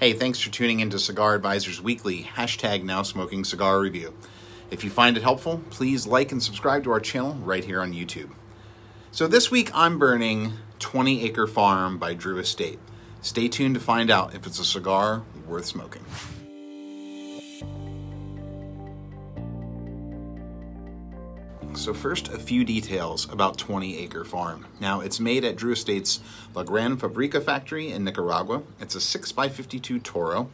Hey, thanks for tuning in to Cigar Advisors Weekly, #NowSmokingCigarReview. If you find it helpful, please like and subscribe to our channel right here on YouTube. So this week I'm burning 20 Acre Farm by Drew Estate. Stay tuned to find out if it's a cigar worth smoking. So first, a few details about 20 Acre Farm. Now, it's made at Drew Estate's La Gran Fabrica factory in Nicaragua. It's a 6x52 Toro.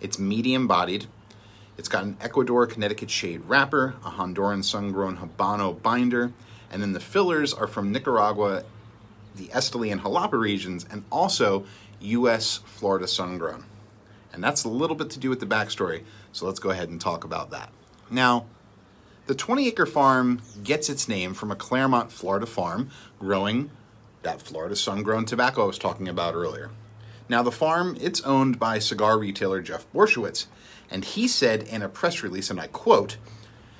It's medium-bodied. It's got an Ecuador Connecticut shade wrapper, a Honduran sun-grown Habano binder, and then the fillers are from Nicaragua, the Esteli and Jalapa regions, and also U.S. Florida sun-grown. And that's a little bit to do with the backstory, so let's go ahead and talk about that. Now, the 20 Acre Farm gets its name from a Clermont, Florida farm growing that Florida sun-grown tobacco I was talking about earlier. Now the farm, it's owned by cigar retailer Jeff Borysiewicz, and he said in a press release, and I quote,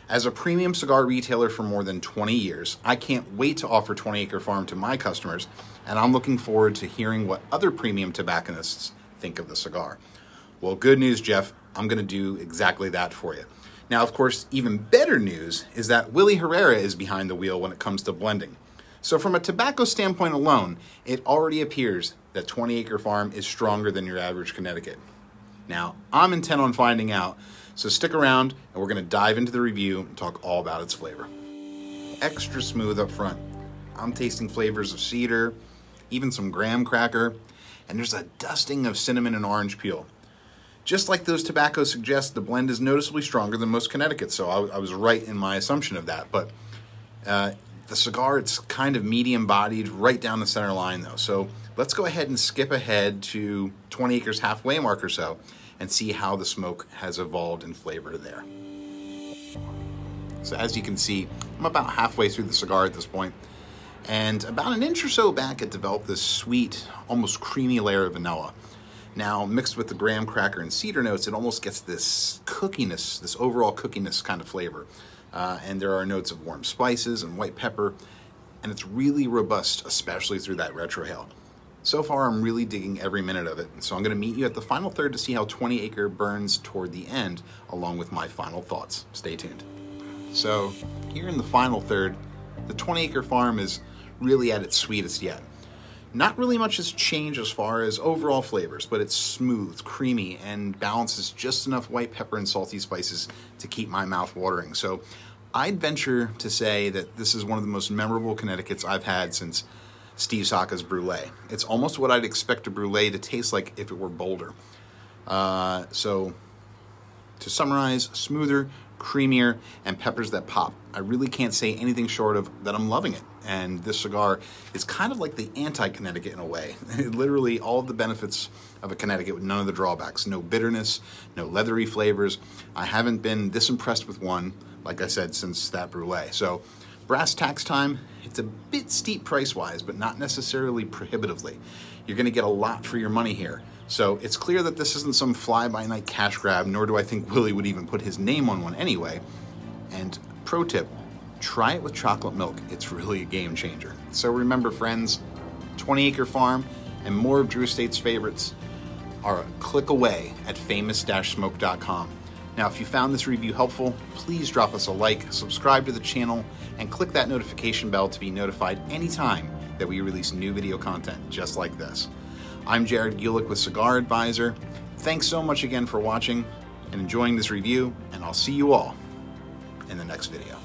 "As a premium cigar retailer for more than 20 years, I can't wait to offer 20 Acre Farm to my customers, and I'm looking forward to hearing what other premium tobacconists think of the cigar." Well, good news, Jeff, I'm gonna do exactly that for you. Now, of course, even better news is that Willy Herrera is behind the wheel when it comes to blending. So from a tobacco standpoint alone, it already appears that 20 Acre Farm is stronger than your average Connecticut. Now, I'm intent on finding out, so stick around and we're gonna dive into the review and talk all about its flavor. Extra smooth up front. I'm tasting flavors of cedar, even some graham cracker, and there's a dusting of cinnamon and orange peel. Just like those tobaccos suggest, the blend is noticeably stronger than most Connecticut, so I was right in my assumption of that. But the cigar, it's kind of medium-bodied, right down the center line, though. So let's go ahead and skip ahead to 20 Acres halfway mark or so and see how the smoke has evolved in flavor there. So as you can see, I'm about halfway through the cigar at this point, and about an inch or so back, it developed this sweet, almost creamy layer of vanilla. Now, mixed with the graham cracker and cedar notes, it almost gets this cookiness, this overall cookiness kind of flavor. And there are notes of warm spices and white pepper, and it's really robust, especially through that retrohale. So far, I'm really digging every minute of it, so I'm gonna meet you at the final third to see how 20 Acre burns toward the end, along with my final thoughts. Stay tuned. So, here in the final third, the 20 Acre Farm is really at its sweetest yet. Not really much has changed as far as overall flavors, but it's smooth, creamy, and balances just enough white pepper and salty spices to keep my mouth watering. So I'd venture to say that this is one of the most memorable Connecticut's I've had since Steve Saka's Brûlée. It's almost what I'd expect a Brûlée to taste like if it were bolder. So to summarize, smoother, creamier, and peppers that pop. I really can't say anything short of that I'm loving it. And this cigar is kind of like the anti-Connecticut in a way. Literally all of the benefits of a Connecticut with none of the drawbacks. No bitterness, no leathery flavors. I haven't been this impressed with one, like I said, since that Brûlée. So brass tacks time. It's a bit steep price-wise, but not necessarily prohibitively. You're gonna get a lot for your money here. So it's clear that this isn't some fly-by-night cash grab, nor do I think Willie would even put his name on one anyway. And pro tip, try it with chocolate milk. It's really a game changer. So remember, friends, 20 Acre Farm and more of Drew Estate's favorites are a click away at famous-smoke.com. Now, if you found this review helpful, please drop us a like, subscribe to the channel, and click that notification bell to be notified anytime that we release new video content just like this. I'm Jared Gulick with Cigar Advisor. Thanks so much again for watching and enjoying this review, and I'll see you all in the next video.